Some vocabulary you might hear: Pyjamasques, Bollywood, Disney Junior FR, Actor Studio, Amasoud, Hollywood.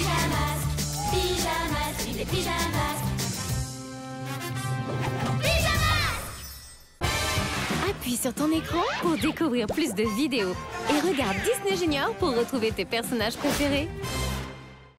Pijamas, pijamas, y de pijamas. ¡Pijamas! Appuie sur ton écran pour découvrir plus de vidéos. Et regarde Disney Junior pour retrouver tes personnages préférés.